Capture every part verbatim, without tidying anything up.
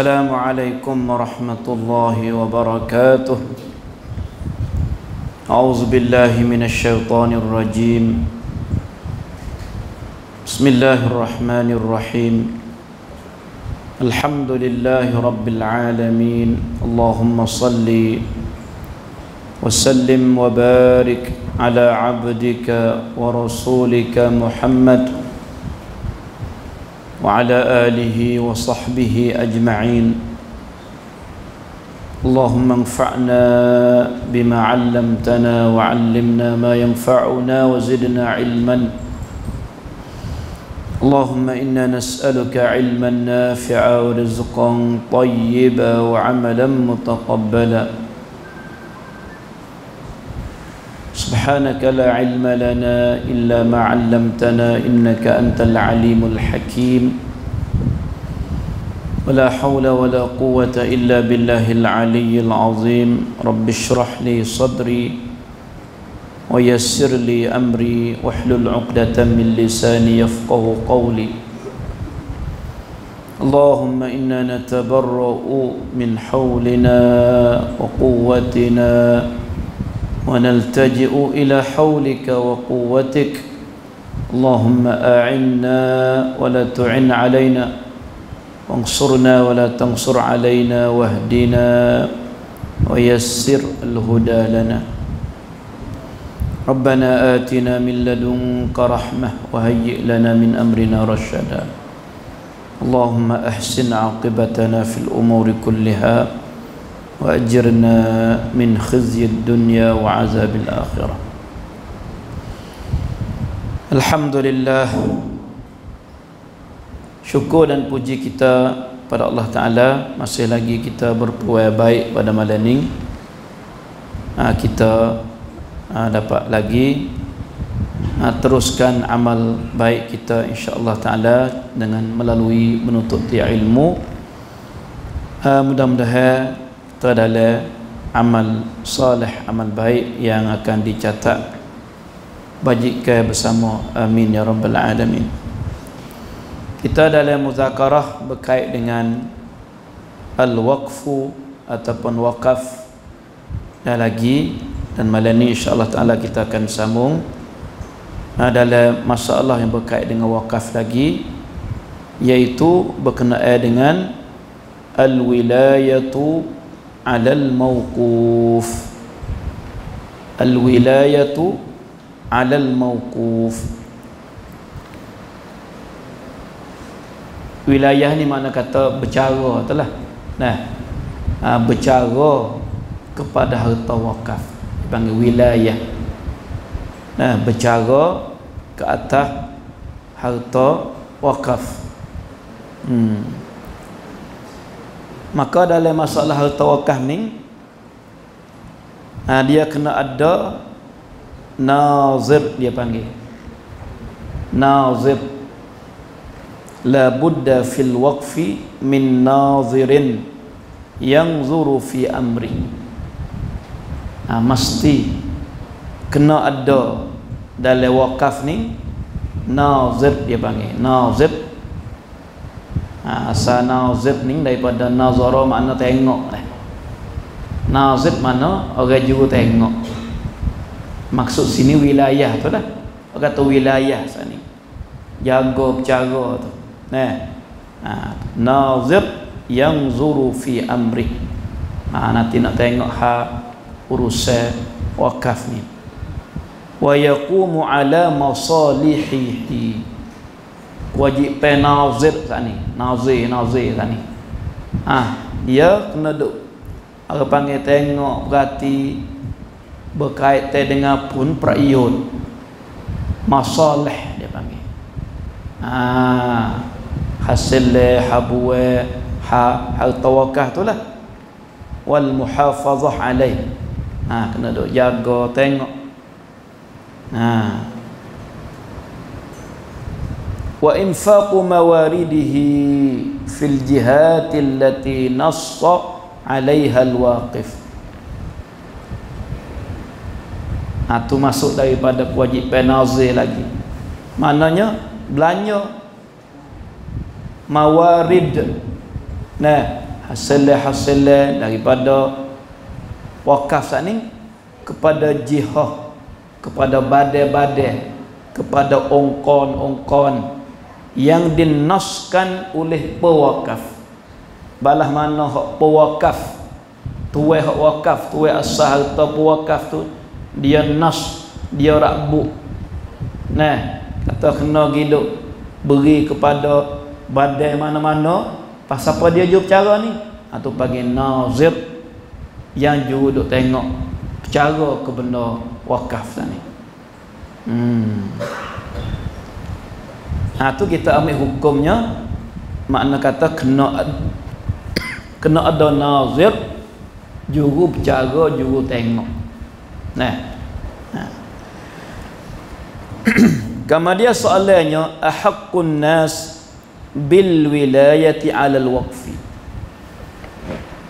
السلام عليكم ورحمة الله وبركاته. أعوذ بالله من الشيطان الرجيم. بسم الله الرحمن الرحيم. الحمد لله رب العالمين. اللهم صل وسلم وبارك على عبدك ورسولك محمد وعلى آله وصحبه أجمعين. اللهم انفعنا بما علمتنا وعلمنا ما ينفعنا وزدنا علما. اللهم إنا نسألك علما نافعا ورزقا طيبا وعملا متقبلا. سبحانك لا علم لنا إلا ما علمتنا إنك أنت العليم الحكيم. ولا حول ولا قوة إلا بالله العلي العظيم. رب اشرح لي صدري ويسر لي أمري واحلل عقدة من لساني يفقه قولي. اللهم إنا نتبرأ من حولنا وقوتنا ونلتجئ إلى حولك وقوتك. اللهم أعنا ولا تعن علينا وانصرنا ولا تنصر علينا واهدنا ويسر الهدى لنا. ربنا آتنا من لدنك رحمة وهيئ لنا من أمرنا رشدا. اللهم أحسن عاقبتنا في الأمور كلها وأجرنا من خزي الدنيا وعذاب الآخرة. Alhamdulillah, syukur dan puji kita pada Allah Ta'ala. Masih lagi kita berbuat baik pada malam ini. Kita dapat lagi teruskan amal baik kita insyaAllah Ta'ala dengan melalui menututi ilmu. Mudah-mudahan itu adalah amal salih, amal baik yang akan dicatat bagi kita bersama. Amin ya Rabbal Alamin. Kita dalam muzakarah berkait dengan al-waqfu ataupun wakaf dah lagi, dan malam ini insyaAllah Ta'ala kita akan sambung dalam masalah yang berkait dengan wakaf lagi, iaitu berkenaan dengan al-wilayatu alal mawquf. Al-wilayatu alal mawquf. Wilayah ni makna kata bercara tu lah. Nah, bercara kepada harta wakaf dipanggil wilayah. Nah, bercara ke atas harta wakaf. Hmm. Maka dalam masalah harta wakaf ni, ha, dia kena ada nazir, dia panggil nazir. La budda fil waqfi min nazirin yanzuru fi amri. Ha, mesti kena ada dalam wakaf ni nazir, dia panggil nazir. Ha, asal nazib ni daripada nazara makna tengok. Nazib makna orang juru tengok. Maksud sini wilayah tu lah. Orang kata wilayah sini jaga bercara tu. Nah, ha, nazib yang zuru fi amri. Ha, nanti nak tengok ha, urusan wakaf ni. Wa yaqumu ala masalihihi. Wajib penazir saat ni. Nazir, nazir saat ni. Ah, dia kena duk orang panggil tengok, berarti berkaitan dengan pun perayaan masalah dia panggil. Ah, hasil habwa ha harta wakaf tu lah. Wal muhafazah alaih. Ah, kena duk jaga tengok. Ah, wa infaqu mawaridihi fil jihati allati nassa 'alaiha al-waqif. Ha, tu masuk daripada kewajipan nazir lagi. Maknanya belanja mawarid. Nah, hasil-hasil daripada wakaf saat ni kepada jihah, kepada badai-badai, kepada ongkon-ongkon yang dinaskan oleh pewakaf. Balah mana hak pewakaf, tuai hak wakaf, tuai asal harta pewakaf tu dia nas, dia rabuk. Nah, kata kena hidup beri kepada badai mana-mana. Pasal apa dia juru cara ni? Atau panggil nazir yang juru duk tengok cara ke benda wakaf tadi. Hmm. Ha, tu kita ambil hukumnya, makna kata kena kena ada nazir, juru bercara, juru tengok. Nah. Nah. Kemudian soalannya, ahaqqun nas bil wilayati 'ala al-waqfi.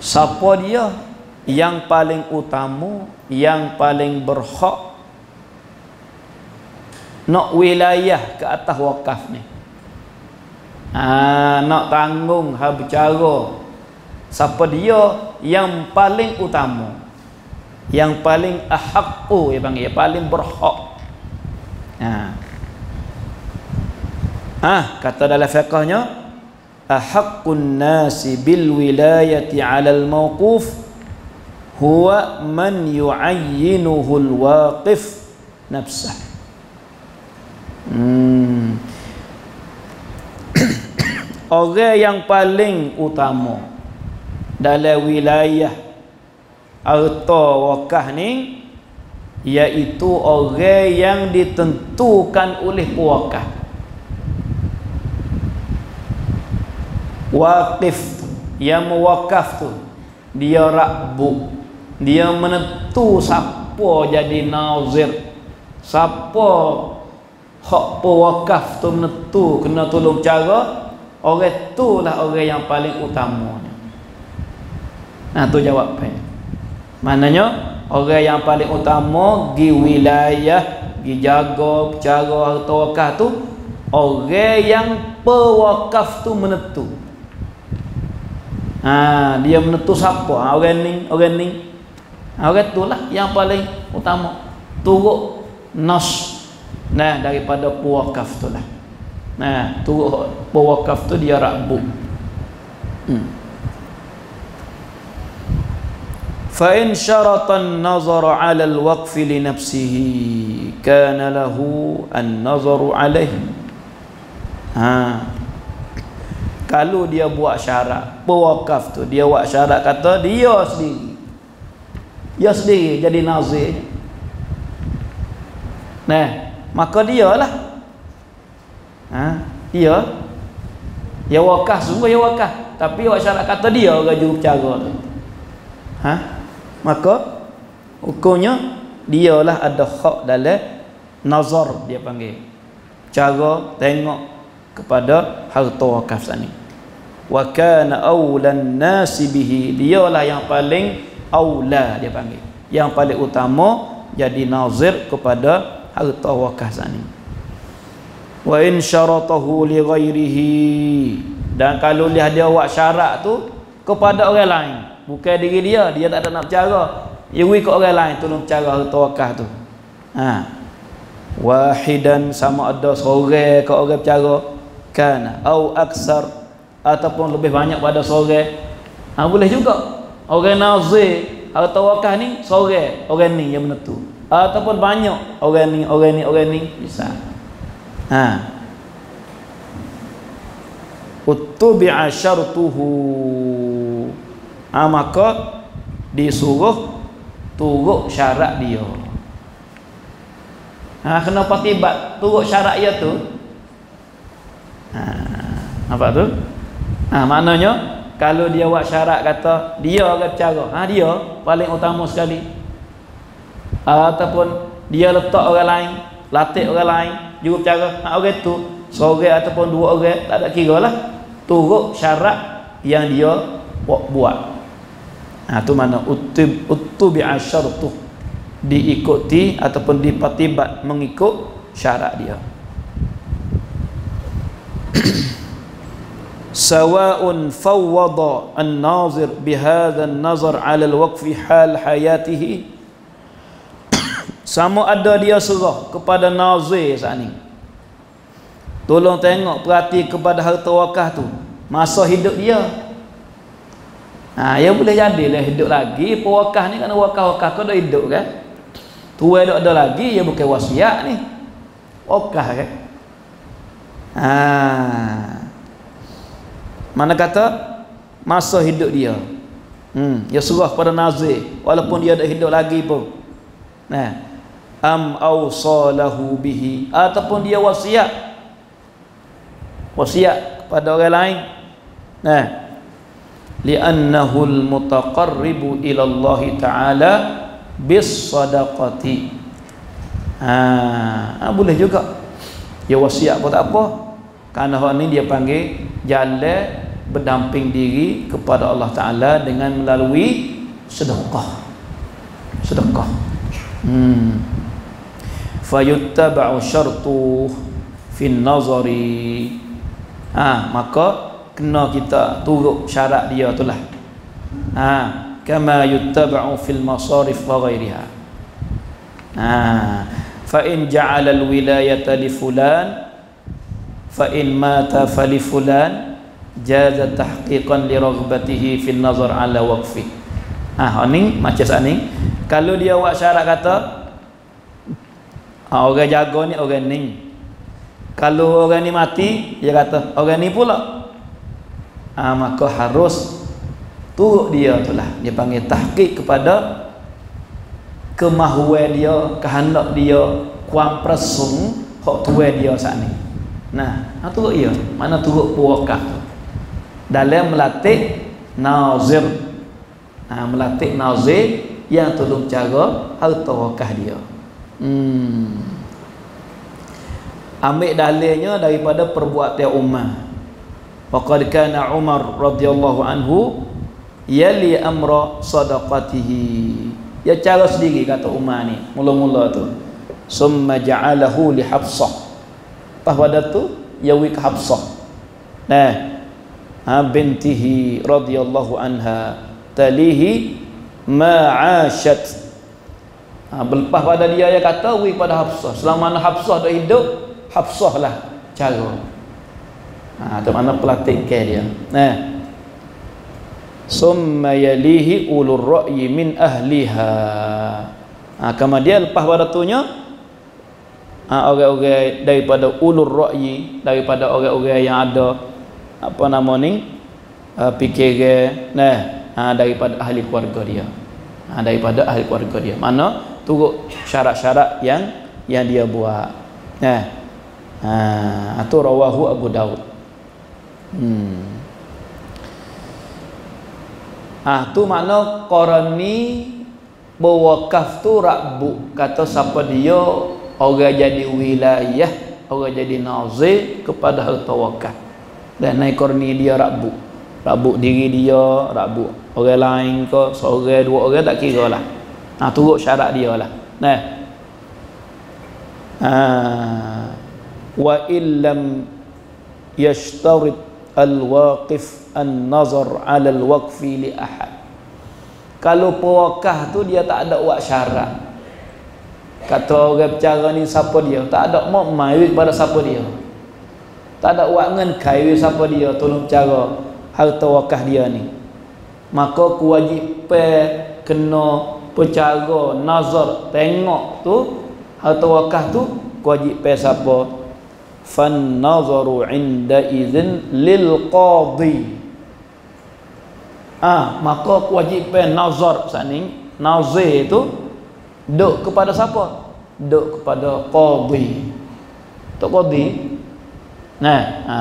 Siapa dia yang paling utama, yang paling berhak nak wilayah ke atas wakaf ni? Ha, nak tanggung hak bercara. Siapa dia yang paling utama? Yang paling ahaqqu, ya bang, yang paling berhak. Ha. Ah, kata dalam fiqhnya, ahaqqun nasi bil wilayati 'ala al-mawquf huwa man yu'ayyinuhu al-waqif nafsah. Hmm. Orang yang paling utama dalam wilayah harta wakaf ni iaitu orang yang ditentukan oleh pewakaf. Waqif, yang mewakaf tu dia rabbu, dia menentu siapa jadi nazir, siapa hak pewakaf tu menentu kena tolong cara. Orang tu lah orang yang paling utama. Nah, tu jawapannya. Maknanya orang yang paling utama gi wilayah, gi jaga cara harta wakaf tu orang yang pewakaf tu menentu. Ha, dia menentu siapa? Ha, orang ni, orang ni. Ha, orang tu lah yang paling utama. Turut nas. Nah, daripada pewakaf tu lah. Nah, turut pewakaf tu dia rabbu. Hmm. Fa in syaratan nazara 'ala al-waqf li nafsihi kana lahu an-nazaru 'alaihi. Ha. Kalau dia buat syarat pewakaf tu, dia buat syarat kata dia sendiri, dia sendiri jadi nazir, nah, maka dia lah, ha, dia dia wakaf, sungguh dia wakaf, tapi buat syarat kata dia orang jurubicara tu, ha, maka hukumnya dia lah ada hak dalam nazar, dia panggil cara tengok kepada harta wakaf ni. Wa kana awlan nasi bihi, dialah yang paling aula, dia panggil yang paling utama jadi nazir kepada harta wakaf ni. Wa in syaratahu li ghairihi, dan kalau dia dia buat syarat tu kepada orang lain, bukan diri dia, dia tak ada nak bercara, dia bagi ke orang lain tolong bercara harta wakaf tu, ha, wahidan, sama ada seorang ke orang bercara, kana au aksar, ataupun lebih banyak pada seorang. Ha, boleh juga orang nazir atau wakaf ni seorang, orang ni yang menentu, ataupun banyak orang ni, orang ni, orang ni, bisa. Ha, uttubi'a syartuhu, ha, maka disuruh turut syarat dia. Ha, kena patibat turut syarat dia tu. Ha, nampak tu? Ha, maknanya kalau dia buat syarat kata dia orang bercara, ha, dia paling utama sekali, ataupun dia letak orang lain, latih orang lain juru bercara, ha, orang tu seorang ataupun dua orang tak ada kira lah, turut syarat yang dia buat. Ha, tu mana utub utubi'a syartuh, diikuti ataupun dipatibat mengikut syarat dia. sawa'un fawwada an-nazir bihadha an-nazar 'ala al-waqfi hal hayatihi. Sama ada dia serah kepada nazir saat ni, tolong tengok perhati kepada harta wakaf tu masa hidup dia. Ha, ya boleh jadilah hidup lagi pewakaf ni, kerana wakaf-wakaf kau dah hidup kan, tuai dah ada lagi, ya bukan wasiat ni, wakaf kan. Ha, mana kata masa hidup dia, hmm, dia serah pada nazir walaupun dia ada hidup lagi pun. Nah, am awsalahu bihi, ataupun dia wasiat wasiat kepada orang lain. Nah, li'annahu al-mutaqarribu ila Allah Ta'ala bis sadaqati. Ha, boleh juga dia wasiat pun tak apa, karena hal ini dia panggil jalan berdamping diri kepada Allah Ta'ala dengan melalui sedekah. Sedekah fayuttaba'u syartuh fin nazari, maka kena kita turut syarat dia itulah. Ha, kama yuttaba'u fil masarif wa ghairiha. Ha, fa in ja'ala al wilayata li fulan fa in mata fali fulan jaza tahqiqan li raghbatihi fil nazar ala waqfi. Ah, ni macam ni. Kalau dia buat syarat kata ah, orang jaga ni orang ni, kalau orang ni mati dia kata orang ni pula, ah, maka harus turut dia itulah. Dia panggil tahqiq kepada kemahuan dia, kehendak dia, kuam presung hak tuan dia saat ni. Nah, turut ia, mana turut pewakaf dalam melatih nazir. Nah, melatih nazir yang tolong cara harta wakaf dia. Hmm. Ambil dalilnya daripada perbuatan Umar. Faqad kana Umar radhiyallahu anhu yali amra sadaqatihi. Ya, cara sendiri kata Umar ni mula-mula tu. Summa ja'alahu li Hafsah. Pada tu Yawik Hafsah, nah, bintihi radhiyallahu anha talihi ma'ashat. Ha, berlepas pada dia, dia kata wik pada Hafsah, selama mana Hafsah dah hidup, Hafsah lah cara. Ha, tu mana pelatih ke dia. Nah, summa yalihi ulul ra'yi min ahliha. Ha, kemudian lepas pada tunya orang-orang daripada ulul ra'yi, daripada orang-orang yang ada apa nama ni fikiran, nah, daripada ahli keluarga dia, daripada ahli keluarga dia, mana turut syarat-syarat yang yang dia buat. Nah, atau rawahu Abu Daud. Hmm. Ah, tu makna Qarani berwakaf tu rabbuk, kata siapa dia orang jadi wilayah, orang jadi nazir kepada harta wakaf. Dan naik korni dia rabuk, rabuk diri dia, rabuk orang lain ke, seorang dua orang tak kira lah. Ha, turut syarat dia lah. Nah, ha, wa illam yashtarit al-waqif an-nazar ala al-waqfi li ahad. Kalau pewakaf tu dia tak ada buat syarat, kata orang bercara ni siapa dia, tak ada mak maiwi kepada siapa dia, tak ada wangan kaiwi siapa dia tolong bercara harta wakaf dia ni, maka kewajipan kena bercara nazar tengok tu harta wakaf tu kewajipan siapa. Fan nazaru inda idzin lil qadhi. Ah, maka kewajipan nazar saat ni, nazir tu duk kepada siapa? Duk kepada qadhi. Tok qadhi. Nah, ha,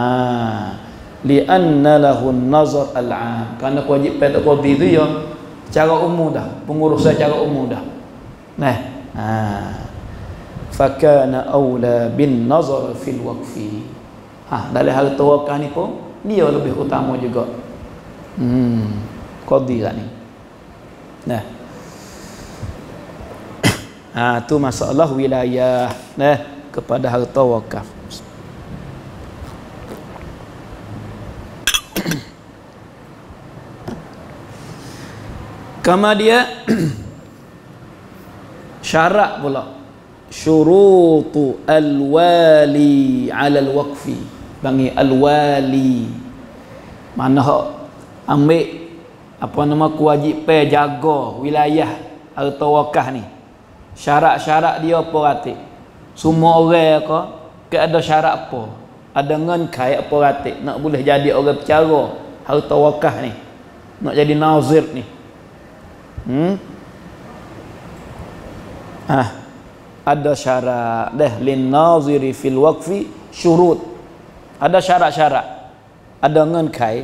li'anna lahu an-nazar al-'am. Kerana kewajipan tok qadhi tu ya cara umum dah, pengurusan cara umum dah. Nah, ha, fakana aula bin nazar fil waqfi. Ha, dalam hal tawakal ni pun dia lebih utama juga. Hmm, qadhi kat ni. Nah, ha, tu masalah wilayah, nah, kepada harta wakaf. Kama dia syarat pula syurutu al-wali ala al-waqfi, bangi al-wali mana hak ambil apa nama kewajipan jaga wilayah harta wakaf ni, syarat-syarat dia apa ratik, semua orang ke ke ada syarat apa, ada ngenkai apa ratik nak boleh jadi orang percara harta wakaf ni, nak jadi nazir ni. hmm? ah Ada syarat dah lin naziri fil waqfi syurut, ada syarat-syarat, ada ngenkai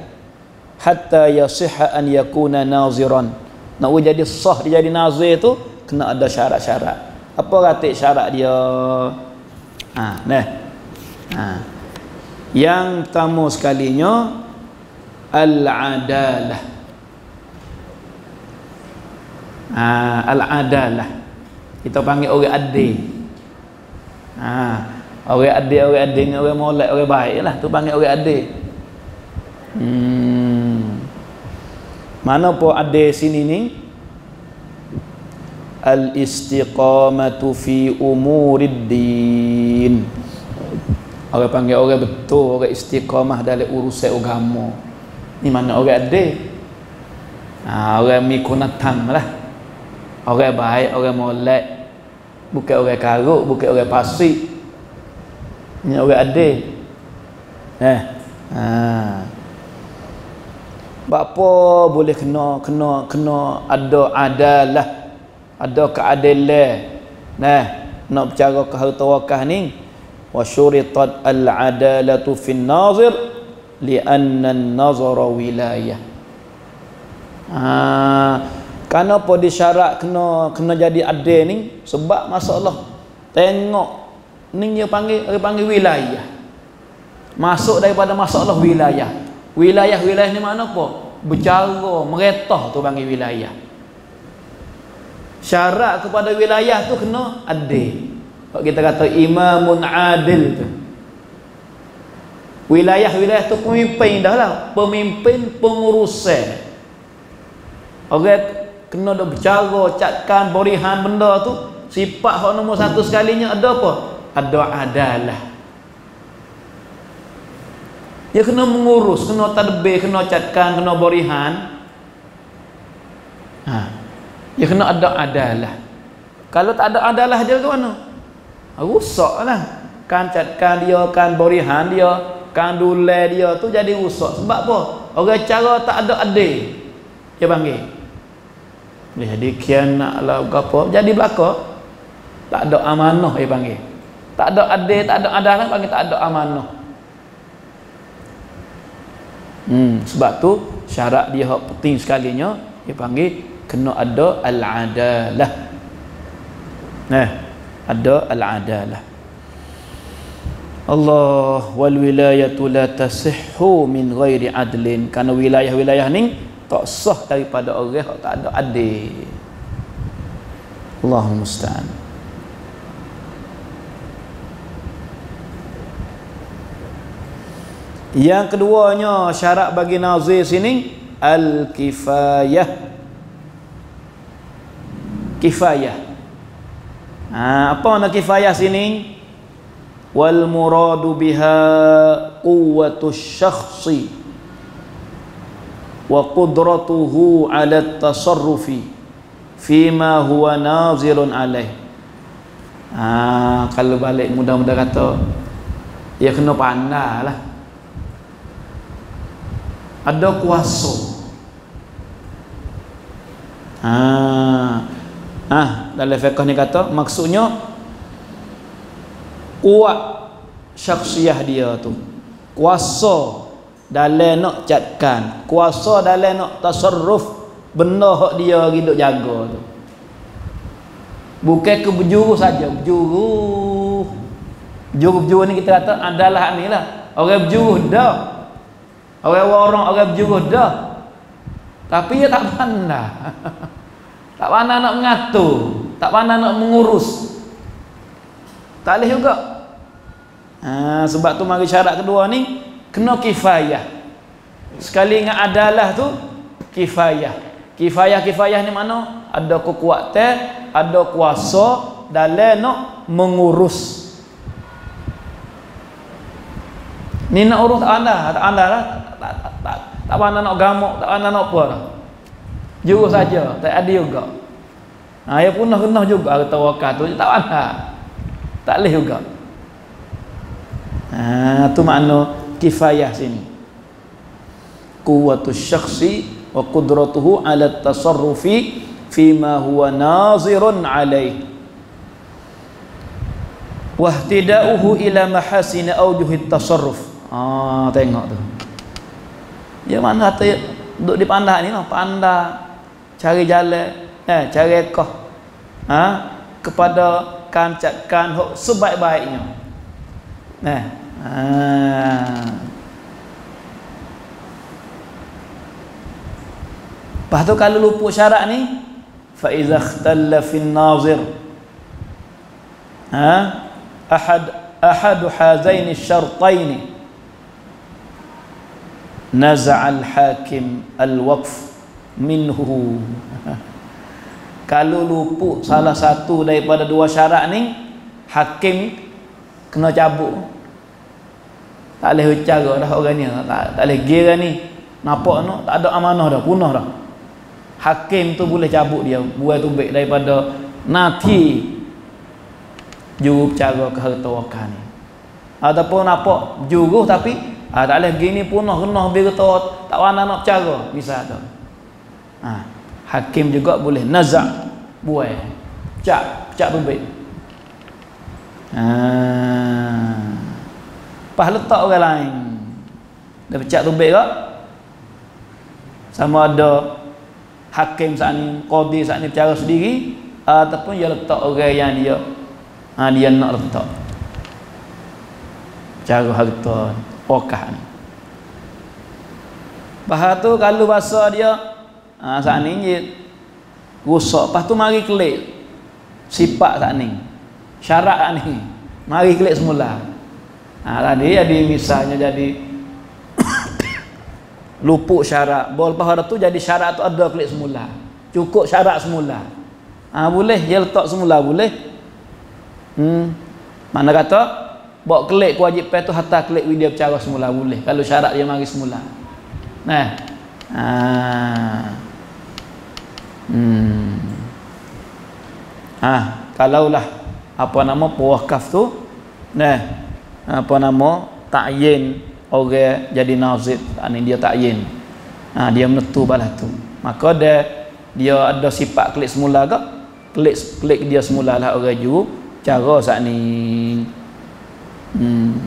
hatta yasihha an yakuna naziran, nak jadi sah dia jadi nazir tu kena ada syarat-syarat. Apa kata syarat dia? Ah ha, nah ha. Yang pertama sekalinya al adalah, ha, al adalah kita panggil orang adil. Ha, orang adil, orang adil, orang molek, orang baiklah tu panggil orang adil. Hmm. Mana pun adil sini ni? Al istiqamatu fi umuriddin. Orang panggil orang betul, orang istiqamah dalam urusan agama. Ni mana orang adil? Ha, orang mikunatan lah. Orang baik, orang molek. Bukan orang karuk, bukan orang pasir. Ini orang adil. Eh. Ha. Bapa boleh kena kena kena ada adalah. Ada keadilan. Nah, nak bicara ke harta wakaf ni, wa syuritat al-adalatu fin nazir li'anna an-nazara wilayah. Ha. Kenapa disyarat kena kena jadi adil ni? Sebab masalah tengok ni dia panggil dia panggil wilayah. Masuk daripada masalah wilayah. Wilayah-wilayah ni makna apa? Bercara, meretah tu panggil wilayah. Syarat kepada wilayah tu kena adil. Kalau kita kata imamun adil tu. Wilayah-wilayah tu pemimpin dah lah, pemimpin pengurusan. Orang kena ada bercara, cakkan, borihan benda tu. Sifat hak nombor satu sekalinya ada apa? Ada adalah. Dia kena mengurus, kena tadbir, kena cakkan, kena borihan. Ha. Dia kena ada adalah. Kalau tak ada adalah dia ke mana? Rusak lah. Kan cakkan dia, kan borihan dia, kan dulai dia tu jadi rusak. Sebab apa? Orang cara tak ada adil. Dia panggil jadi kianak lah apa, jadi belakang tak ada amanah, dia panggil tak ada adil, tak ada adalah, panggil tak ada amanah. Hmm, sebab tu syarat dia hak penting sekalinya, dia panggil kena ada al-adalah. Nah, ada al-adalah. Allah wal wilayatu la tasihhu min ghairi adlin, kerana wilayah-wilayah ni tak sah daripada orang yang tak ada adil. Allahul musta'an. Yang keduanya syarat bagi nazir sini al-kifayah. Kifayah. Ha, apa makna kifayah sini? Wal muradu biha quwwatush syakhsi wa qudratuhu ala at-tasarrufi fima huwa nazirun alaih. Ah, kalau balik mudah-mudah kata dia kena pandai lah, ada kuasa. Ah, ah dalam fiqh ni kata maksudnya kuat syakhsiah dia tu, kuasa dalam nak catkan, kuasa dalam nak tasarruf benda hak dia hidup jaga tu, bukan ke berjuru saja. Berjuru berjuru-berjuru ni kita kata adalah ni lah, orang berjuru dah, orang warang orang berjuru dah, tapi dia tak pandai tak pandai nak mengatur, tak pandai nak mengurus, tak boleh juga. Ha, sebab tu mari syarat kedua ni kena kifayah. Sekali dengan adalah tu kifayah. Kifayah-kifayah ni mana? Ada kekuatan, ada kuasa dalam nak mengurus. Ni nak urus anda, anda lah tak tak tak tak pandai nak gamak, tak pandai nak apa dah. Jurus saja, tak ada juga. Ha, dia punah kena juga kata wakal tu tak pandai. Tak leh juga. Ha, tu makna kifayah sini. Quwwatu syakhsi wa qudratuhu ala tasarrufi fima huwa nazirun alaih wa ihtida'uhu ila mahasin aujuhit tasarruf. Ah, tengok tu. Ya mana kata duduk di pandai ni lah, pandai cari jalan, eh cari kah. Ha, kepada kancatkan hak sebaik-baiknya. Nah. Ha. Lepas tu kalau lupa syarat ni fa iza ikhtalla fin nazir ha ahad ahad hazaini syartain naza' al hakim al waqf minhu. Kalau lupa salah satu daripada dua syarat ni, hakim kena cabut. Tak boleh bicara dah orang ni, tak tak boleh gira ni. Nampak no, tak ada amanah dah, punah dah. Hakim tu boleh cabut dia, buat tubik daripada nanti juru bicara ke harta wakaf ni. Ataupun nampak juru tapi ah, tak boleh gini punah kena berita tak pandai nak bicara misal tu. Ah, hakim juga boleh nazak buai cap cap tubik. Ah, pas letak orang lain dia pecah tubik ke sama ada hakim saat ni, qadi saat ni bicara sendiri ataupun dia letak orang yang dia ha, dia nak letak cara harta wakaf ni. Bahasa tu kalau bahasa dia ha, saat ni dia rusak, lepas tu mari klik sifat saat ni, syarat saat ni mari klik semula. Ha, tadi jadi misalnya jadi lupuk syarat, bol pahala tu jadi syarat tu ada klik semula, cukup syarat semula. Ha, boleh dia letak semula boleh. Hmm, mana kata bawa klik kewajipan tu hatta klik video bicara semula boleh kalau syarat dia mari semula. Nah. Ha. Hmm. Ah, ha, kalaulah apa nama pewakaf tu nah apa nama takyin orang jadi nazir, ini dia takyin. Ha, dia menentu balas tu. Maka dia dia ada sifat klik semula ke? Klik klik dia semulalah orang juru cara saat ni. Hmm.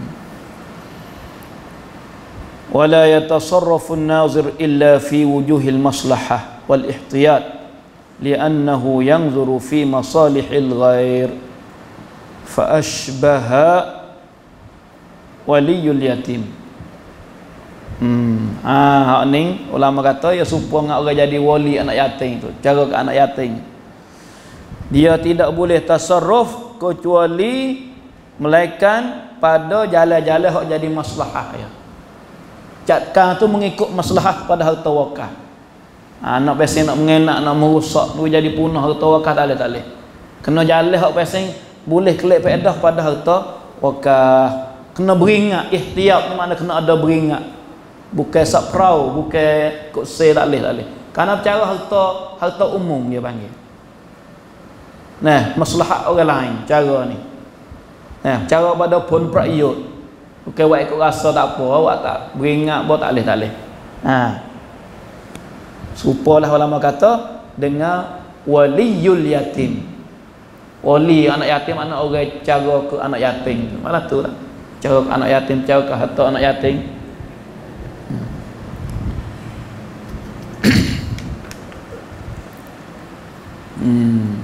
Wala yatasarrafu an-nazir illa fi wujuhil maslahah wal ihtiyat li'annahu yanzuru fi masalihil ghair fa ashbaha waliyul yatim. Hmm. Ah, hak ni ulama kata ya supaya ngak orang jadi wali anak yatim tu. Cara ke anak yatim. Dia tidak boleh tasarruf kecuali melainkan pada jalan-jalan hak jadi maslahah ya. Catkan tu mengikut maslahah pada harta wakaf. Ah, nak pesen nak mengenak, nak merusak tu jadi punah harta wakaf tak boleh tak boleh. Kena jalan hak pesen boleh kelip faedah pada harta wakaf. Kena beringat, ihtiyat ni makna kena ada beringat. Bukan sak perahu, bukan kutsi tak boleh, tak boleh. Kerana bicara harta, harta umum dia panggil. Nah, maslahat orang lain, cara ni. Nah, cara pada pun praiyut. Bukan awak ikut rasa tak apa, awak tak beringat pun tak boleh, tak boleh. Nah. Supalah ulama kata dengan waliyul yatim. Wali anak yatim, anak orang cara ke anak yatim. Malah tu lah. Cara ke anak yatim, cara ke harta anak yatim. Hmm.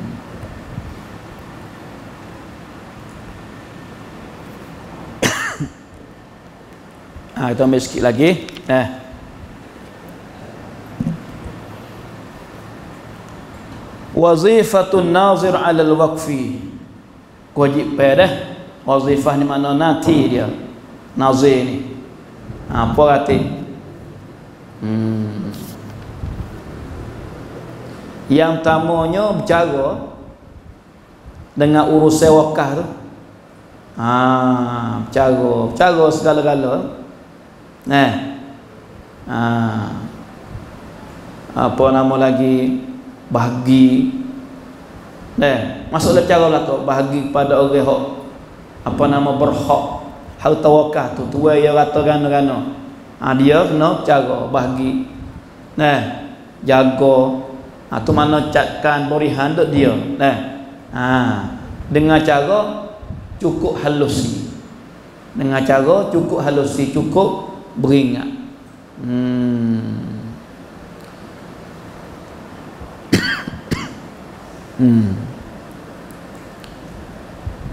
Ah, kita ambil sikit lagi. Eh. Wazifatun nazir 'ala al-waqfi. Kewajipan dah. Wazifah ni makna nanti dia. Nazir ni. Apa arti? Hmm. yang tamunya bicara dengan urus sewakah tu, ah, bicara, bicara segala-gala. Eh, ah, apa nama lagi, bahagi. Eh, maksudlah cara lah tu, bahagi kepada orang hak, apa nama berhak, harta wakah tu, tuai yang rata gana-gana. Ha, dia kena cara bahagi. Nah, jaga. Ha, tu mana cakkan berihan duk dia. Nah. Ha, dengan cara cukup halusi. Dengan cara cukup halusi, cukup beringat. Hmm. hmm.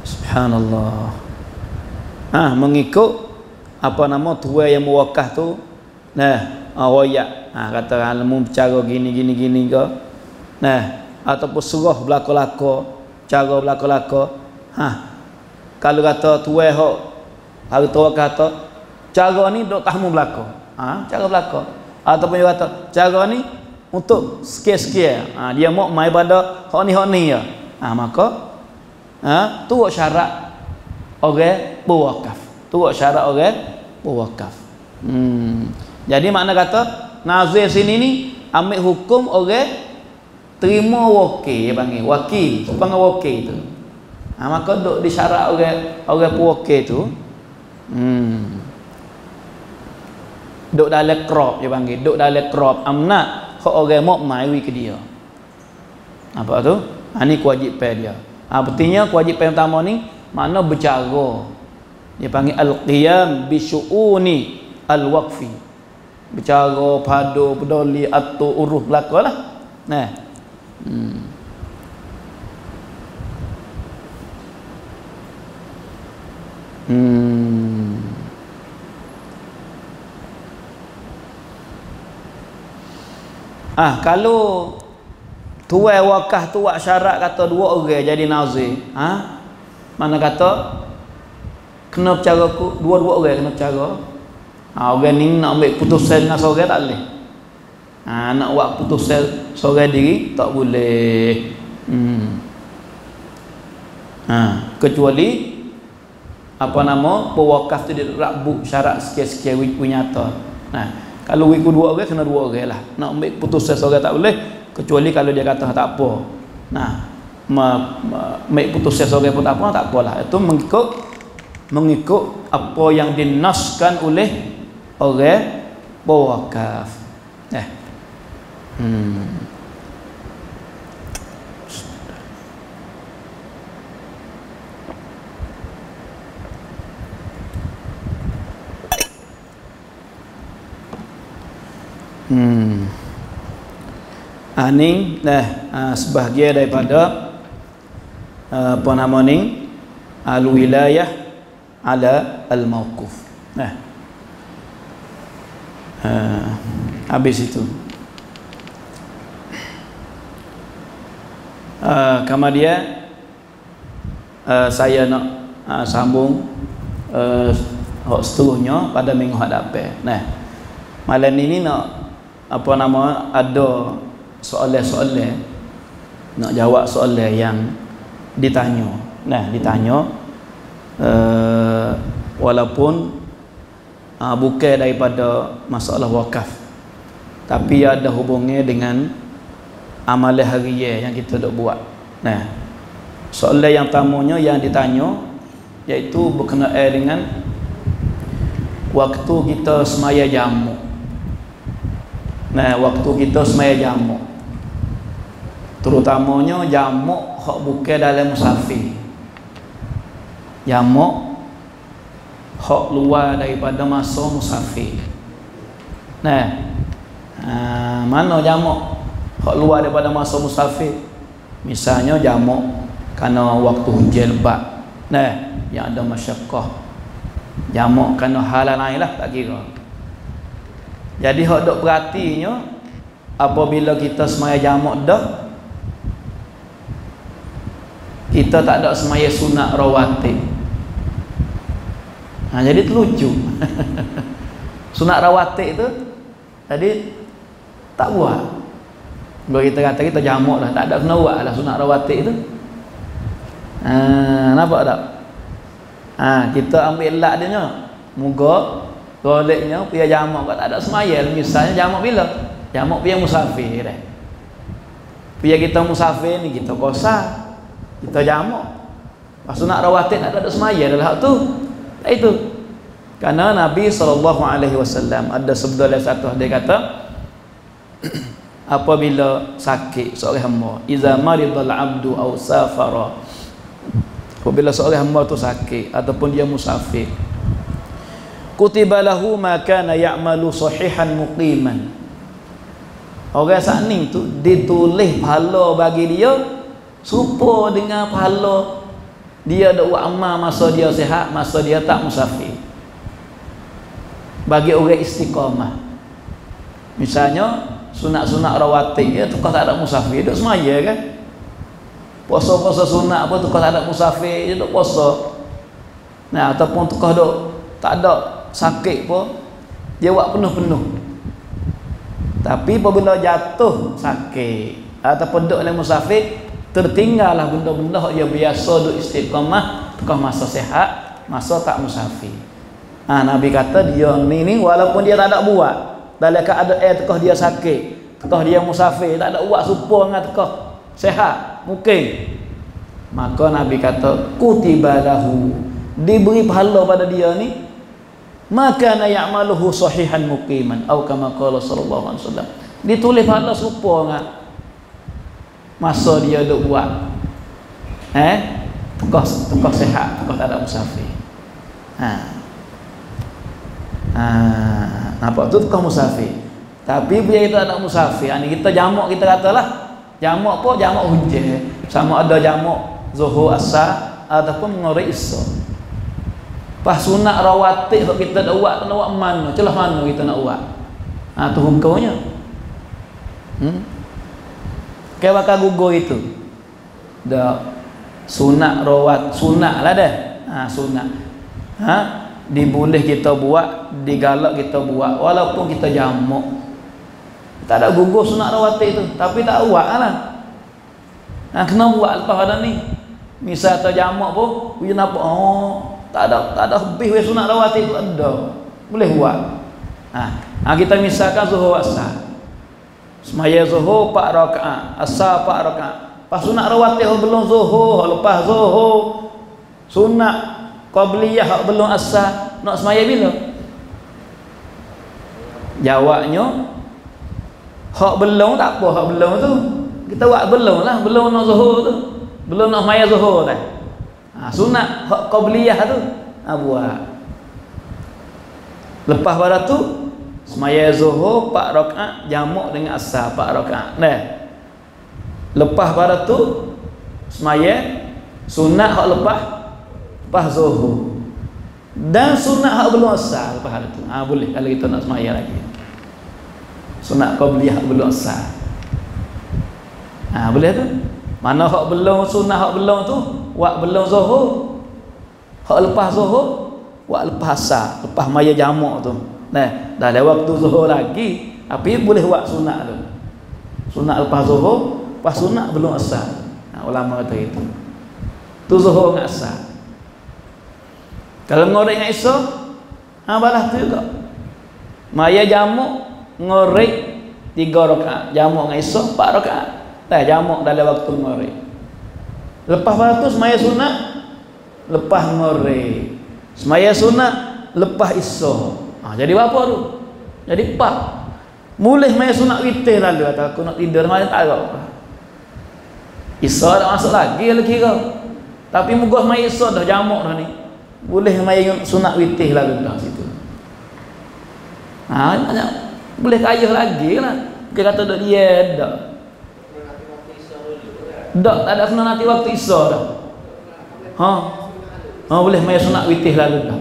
Subhanallah. Ah, ha, mengikut apa nama tuan yang mewakah tu, nah, royak, ah, kata alamu cara gini gini gini ke, nah, ataupun surah belako-lako, cara belako-lako. Hah, kalau kata tuan hok hari tua kata cara ni dok tamu belako, ah, cara belako, ataupun dia kata cara ni untuk sikit-sikit, ah, dia mau mai pada hok ni hok ni ya, ah, maka ah tu syarat orang berwakaf. Tu syarat orang berwakaf. Hmm. Jadi makna kata nazir sini ni ambil hukum orang terima wakil, panggil wakil, panggil wakil tu. Ha, maka duk di syarat orang orang pewakil tu. Hmm. Duk dalam krop dia panggil, duk dalam krop amnat hak orang mok mai ke dia. Apa tu? Ha, ni kewajipan dia. Ha, artinya kewajipan pertama ni makna bercara. Dia panggil al-qiyam bisyu'uni al-waqfi, bicara padu peduli atau uruh belakang lah. Nah, hmm. Hmm. Ah, kalau tuai wakah tu wak syarat kata dua orang jadi nazir, ah, mana kata kena bercara aku, dua-dua orang kena bercara. Ha, orang ni nak ambil putusan dengan seorang tak boleh. Ha, nak buat putusan seorang diri tak boleh. Hmm. Ha, kecuali apa nama pewakaf tu dia rabuk syarat sikit-sikit wiku nyata. Nah, kalau wiku dua orang kena dua orang lah. Nak ambil putusan seorang tak boleh, kecuali kalau dia kata tak apa. Nah, ambil putusan seorang pun tak apa, tak apalah. Itu mengikut mengikut apa yang dinaskan oleh orang pewakaf. Eh. Hmm. Hmm. Aning, nah, ah, sebahagian daripada ah, apa nama ni? Al-wilayah ala al-mawquf. Nah, uh, habis itu uh, kama dia uh, saya nak uh, sambung uh, hak seterusnya pada minggu hadapan. Nah, malam ini nak apa nama ada soalan-soalan, nak jawab soalan yang ditanya. Nah, ditanya Uh, walaupun uh, bukan daripada masalah wakaf, tapi ada hubungnya dengan amalan harian yang kita dok buat. Nah, soalan yang tamunya yang ditanya iaitu berkenaan dengan waktu kita semaya jamak. Nah, waktu kita semaya jamak, terutamanya jamak hak bukan dalam musafir, jamak hak luar daripada masa musafir. Nah, aa, mana jamak hak luar daripada masa musafir? Misalnya jamak kerana waktu hujan lebat, nah, yang ada masyaqqah. Jamak kerana hal lain lah, tak kira. Jadi hak dok perhatinya apabila kita semaya jamak dah, kita tak ada semaya sunat rawatib. Nah, jadi terlucu. Sunat rawatib tu tadi tak buat. Kalau kita kata kita jamak dah, tak ada kena buat lah sunat rawatib tu. Ah, nampak tak? Ah, kita ambil elak dia nya. Moga goleknya pia jamak kat tak ada semayal. Misalnya jamak bila? Jamak pia musafir dah. Pia kita musafir ni kita qasar. Kita jamak. Pas sunat rawatib tak ada semayal dalam hak tu. Tak itu. Karena Nabi sallallahu alaihi wasallam ada sabda dalam satu dia kata apabila sakit seorang hamba, iza maridul abdu au safara, apabila seorang hamba tu sakit ataupun dia musafir, kutiba lahu ma kana ya'malu sahihan muqiman, orang saat ni tu ditulis pahala bagi dia serupa dengan pahala dia ada buat amal masa dia sihat, masa dia tak musafir, bagi orang istiqamah. Misalnya sunat-sunat rawatib ya, tukar tak ada musafir duk semaya kan, puasa-puasa sunat apa tukar tak ada musafir je duk puasa. Nah, ataupun tukar duk tak ada sakit pun dia buat penuh-penuh, tapi apabila jatuh sakit ataupun duk oleh musafir, tertinggallah benda-benda yang biasa duk istiqamah tukar masa sihat, masa tak musafir. Nah, Nabi kata dia ni ni walaupun dia tak ada buat dalam keadaan eh, tekah dia sakit, tekah dia musafir, tak ada uak supo dengan tekah sehat, mungkin maka Nabi kata kutiba lahu, diberi pahala pada dia ni, maka na ya'maluhu sahihan muqiman atau kama qala sallallahu alaihi wasallam, ditulis pahala supo dengan masa dia duk buat eh tekah tekah sehat, tekah tak ada musafir. Ha. Ah, nampak tu tukar musafir. Tapi bila kita ada musafir, ni kita jamak, kita katalah jamak apa? Jamak hujjah. Sama ada jamak zuhur asar ataupun maghrib isya. Pas sunat rawatib kalau kita nak buat, nak buat mana? Celah mana kita nak buat? Ah, tu hukumnya. Hmm. Kau bakal gugur itu. Dak sunat rawat, sunatlah dah. Ah, sunat. Ha? Diboleh kita buat, digalak kita buat walaupun kita jamak, tak ada gugur sunat rawatib tu, tapi tak buat lah. Nah, kena buat lepas ada ni, misal atau jamak pun dia nampak oh tak ada tak ada habis sunat rawatib tu, ada boleh buat. Nah, nah kita misalkan zuhur asar, semaya zuhur empat rakaat, asar empat rakaat, pas sunat rawatib belum zuhur, lepas zuhur sunat qabliyah hak belum asar, nak semaya bila? Jawabnya hak belum tak apa, hak belum tu kita buat belum lah, belum nak zuhur tu, belum nak semaya zuhur dah. Ha, sunat hak qabliyah tu ha, buat. Lepas pada tu semaya zuhur empat rakaat jamak dengan asar empat rakaat dah. Lepas pada tu semaya sunat hak lepas lepas zuhur dan sunat hak belum asar lepas itu. Ah, boleh kalau kita nak semaya lagi sunat qabliyah hak belum asar. Ah, boleh tu. Mana hak belum sunat, hak belum tu wak belum zuhur, hak lepas zuhur wak lepas asar, lepas maya jamak tu. Nah, dah lewat waktu zuhur lagi, tapi boleh wak sunat tu, sunat lepas zuhur, lepas sunat belum asar. Nah, ulama kata itu tu zuhur dengan asar. Kalau ngorek dengan isya, ha balas tu juga. Maya jamuk ngorek tiga rakaat, jamuk dengan isya empat rakaat. Dah jamuk dalam waktu ngorek. Lepas waktu semaya sunat, lepas ngorek. Semaya sunat, lepas isya. Ha, jadi berapa tu? Jadi empat. Mulai semaya sunat witir lalu atau aku nak tidur malam tak apa. Isya dah masuk lagi kalau kira. Tapi moga semaya isya dah jamuk dah ni. Boleh main sunat witih lalu dah situ. Ha, banyak boleh kaya lagi lah. Dia kata dak dia dak. Dak tak ada kena nanti waktu isya dah. Ha. Ha, boleh main sunat witih lalu dah.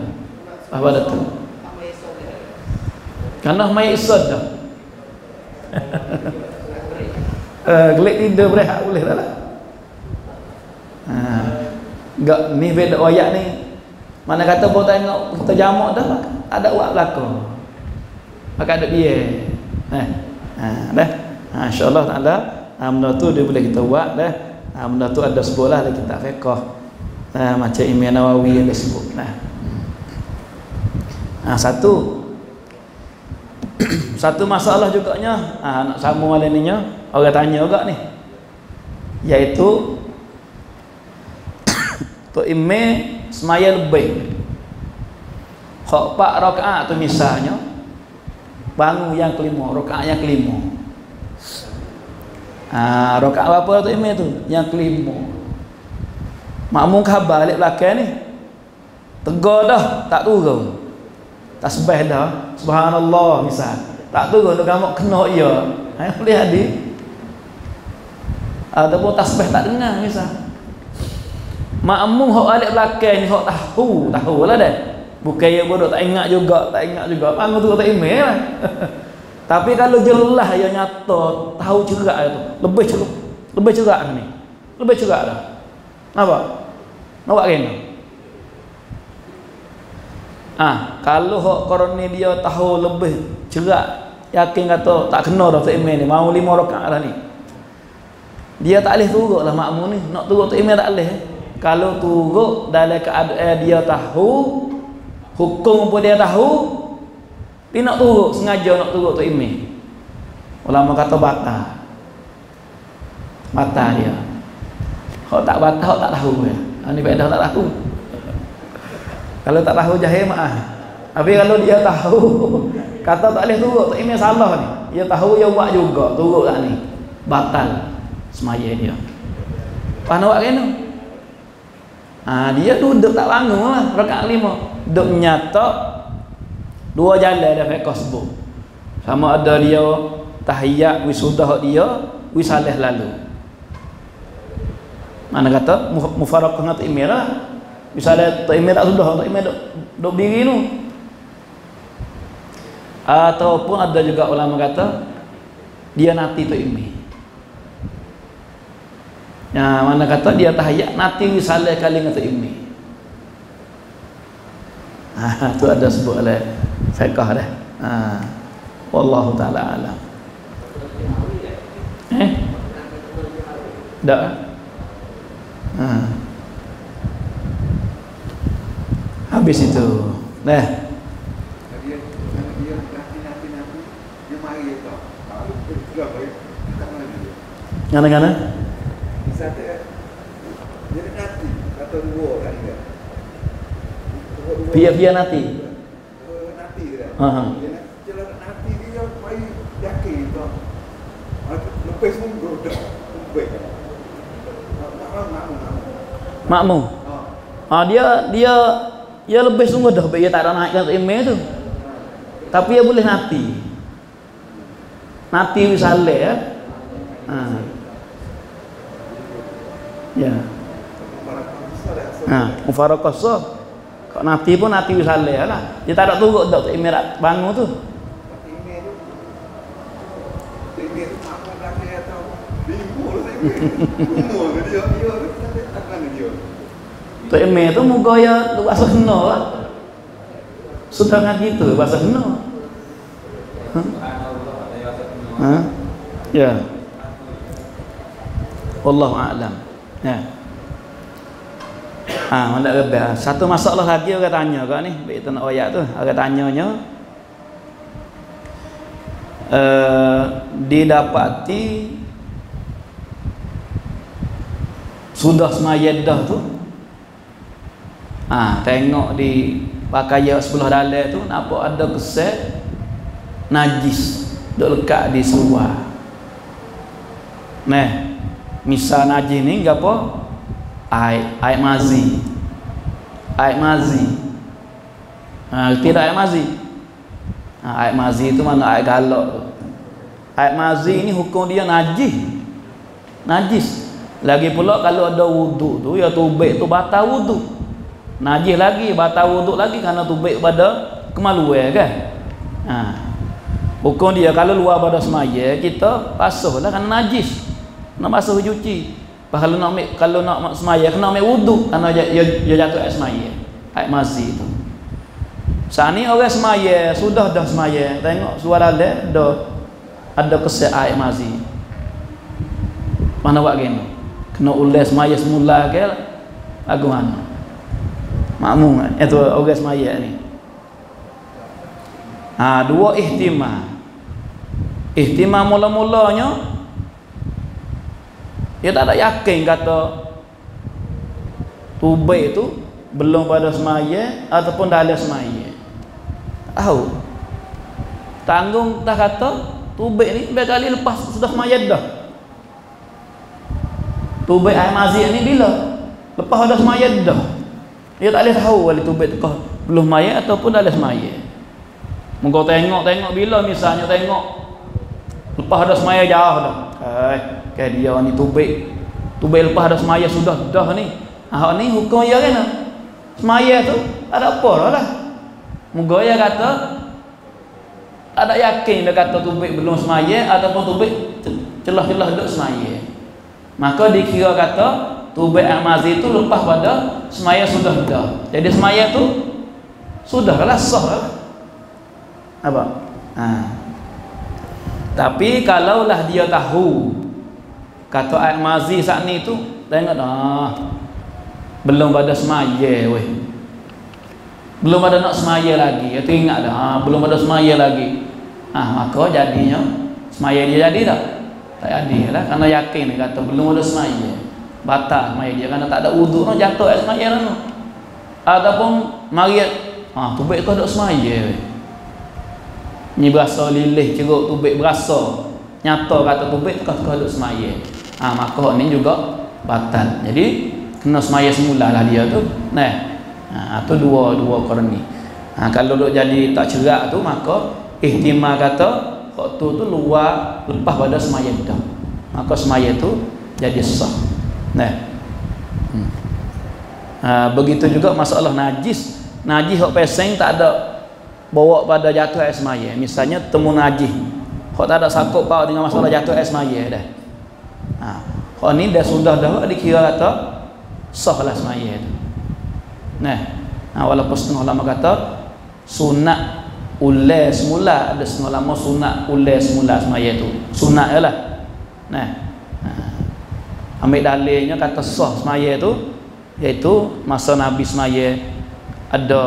Apa dah tu? Karena main isya dah. Eh, gelik tidur berehat boleh dah lah. Ha. Gak ni beda ayat ni. Mana kata kau tengok kita jamak dah tak ada uak belakang, maka ada biar eh, ha, dah ha, insyaAllah ta'ala amna tu dia boleh kita buat dah. Amna tu ada sekolah dah kita fiqh. Nah, macam Imam Nawawi ada sebut nah. Ah satu satu masalah jugaknya, ah nak sama hal ininya, orang tanya juga ni. Iaitu tu imam semaya lebih. Hak empat rakaat tu misalnya bangun yang kelima, rakaat yang kelima. Ah rakaat apa tu imam tu? Yang kelima. Makmum khabar balik belakang ni. Tegar dah, tak turun. Tasbih dah, subhanallah misal. Tak turun tu kamu kena ya. Ha boleh hadir. Ataupun tasbih tak dengar misal. Makmum hak balik belakang ni hak tahu, tahulah dah. Bukan ya bodoh, tak ingat juga, tak ingat juga. Panggil tu tak email lah. Tapi kalau jelas yang nyata, tahu cerak itu, lebih cerak, lebih cerak ni, lebih cerak dah. Nampak? Nampak kan? Ah, kalau hok koroni dia tahu lebih cerak, yakin kata tak kena dah tak email ni, mau lima rakaat dah ni. Dia tak leh turut lah makmum ni, nak turut tak email tak leh. Kalau turut dalam keadaan dia tahu hukum pun dia tahu, dia nak turut, sengaja nak turut tu imam. Ulama kata batal. Batal dia. Kalau tak batal, kalau tak tahu ya. Ini beda tak tahu. Kalau tak tahu jahil maaf. Tapi kalau dia tahu, kata tak boleh turut, tu imam salah ni. Dia tahu dia buat juga, turut tak ni. Batal semaya dia. Faham awak kena? Ha, dia duduk tak bangun lah rakaat lima. Duduk menyatok dua jalan dah fiqh sebut. Sama ada dia tahiyat wisudah dia wisaleh lalu. Mana kata mufaraqah dengan ta'imir lah. Wisaleh ta'imir tak sudah, ta'imir duduk, duduk berdiri tu. Ataupun ada juga ulama kata dia nanti ta'imir. Nah, mana kata dia tahiyat nanti misalnya kali kata ini. Ah, tu ada sebut oleh fiqh dah. Ah. Wallahu taala alam. Eh? Dak. Ah. Habis itu. Nah. Dia dia nanti-nanti dia mari tu. Kalau dia baik, tak mana dia. Ngana-ngana? Jadi nanti atau dua kan dia. Pia-pia nanti. Nanti dah. Ha ha. Jelas nanti dia mai yakin tu. Lepas pun goda. Baik. Makmum. Ha. dia dia dia lebih sungguh dah dia tak ada naikkan email tu. Tapi dia boleh nanti. Nanti misalnya ya. Ha. Ya. Nah, mufaraqah sah. Kok nanti pun nanti misalnya lah. Dia tak ada turut dak Emirat bangun tu. Tok Emir tu muka ya tu bahasa kena lah. Sudah kan gitu bahasa kena. Ha? Ya. Wallahu a'lam. Nah. Ha, hendak rebah. Satu masalah lagi orang tanya kat ni, baik tanah ayat tu. Orang tanyanya uh, didapati sudah semaya dah tu. Ah, ha, tengok di pakaian sebelah dalam tu nampak ada keset najis duk lekat di seluar. Nah, misal najis ni enggak apa? Air, air mazi. Air mazi. Ha, tidak air mazi. Ha, air mazi tu mana air galak tu. Air mazi ni hukum dia najis. Najis. Lagi pula kalau ada wuduk tu, ya tubik tu batal wuduk. Najis lagi, batal wuduk lagi kerana tubik pada kemaluan kan. Ha. Hukum dia kalau luar pada semaya kita basuhlah kerana najis. Nak basuh cuci. Kalau nak ambil, kalau nak semaya kena ambil wuduk, kena dia jatuh air semaya. Air mazi tu. Saat ni orang semaya, sudah dah semaya. Tengok suara dia dah ada keset air mazi. Mana wak geno? Kena ules mayas mula ke lagu mana? Makmum kan? Itu ules mayas ni. Ha, dua ihtimam. Ihtimam mula-mulanya dia tak ada yakin kata tubai itu belum pada semaya ataupun dah ada semaya. Tahu. Tanggung tak kata tubai ni berkali lepas sudah semaya dah. Tubai air mazid ni bila? Lepas dah semaya dah. Dia tak boleh tahu wali tubai tu kah belum semaya ataupun dah ada semaya. Mungkin tengok-tengok bila misalnya tengok lepas dah semaya jauh dah. Hai. Kan dia ni tubik tubik lepas dah semaya sudah dah ni hak ni hukum dia kan semaya tu tak ada apa lah moga dia kata tak ada yakin dia kata tubik belum semaya ataupun tubik celah-celah duduk semaya maka dikira kata tubik al-mazi tu lepas pada semaya sudah dah jadi semaya tu sudah lah sah lah apa? Ha. Tapi kalaulah dia tahu kata ayat mazi saat ni tu tengok dah belum pada semaya weh belum ada nak semaya lagi dia teringat dah ha, belum ada semaya lagi ah maka jadinya semaya dia jadi tak? Tak jadi lah kerana yakin dia kata belum ada semaya batal semaya dia kerana tak ada uduk no, jatuh ayat semaya no. Ataupun mariat ah, tubik kau duduk semaya weh ni berasa lilih ceruk tubik berasa nyata kata tubik kau duduk semaya. Ha, maka ni juga batal. Jadi kena semaya semula lah dia tu. Nah, ha, tu dua dua korang ni. Ha, kalau duk jadi tak cerak tu maka ihtimal kata waktu tu luar lepas pada semaya dah. Maka semaya tu jadi sah. Nah. Hmm. Ha, begitu juga masalah najis. Najis hok peseng tak ada bawa pada jatuh air semaya. Misalnya temu najis. Hok tak ada sakut pau dengan masalah jatuh air semaya dah. Ha, kalau ni dah sudah dah dikira kata sahlah semaya tu. Nah, ha, walaupun setengah ulama kata sunat ulai semula, ada setengah ulama sunat ulai semula semaya tu. Sunat ialah. Nah. Ha, ambil dalilnya kata sah semaya tu iaitu masa Nabi semaya ada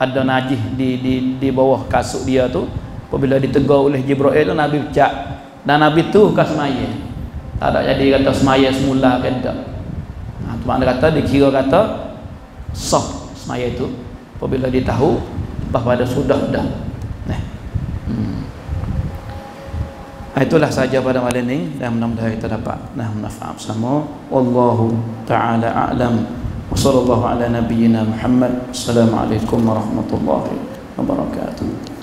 ada najis di di di bawah kasut dia tu apabila ditegur oleh Jibril tu Nabi pecah dan Nabi tu ke semaya. Tak ada jadi kata semaya semula ke tak. Ha, tu makna kata dikira kata sah semaya itu apabila dia tahu lepas pada sudah dah. Nah. Hmm. Itulah saja pada malam ini dan mudah-mudahan kita dapat nah manfaat bersama. Wallahu taala a'lam. Wassallallahu ala nabiyyina Muhammad. Assalamualaikum warahmatullahi wabarakatuh.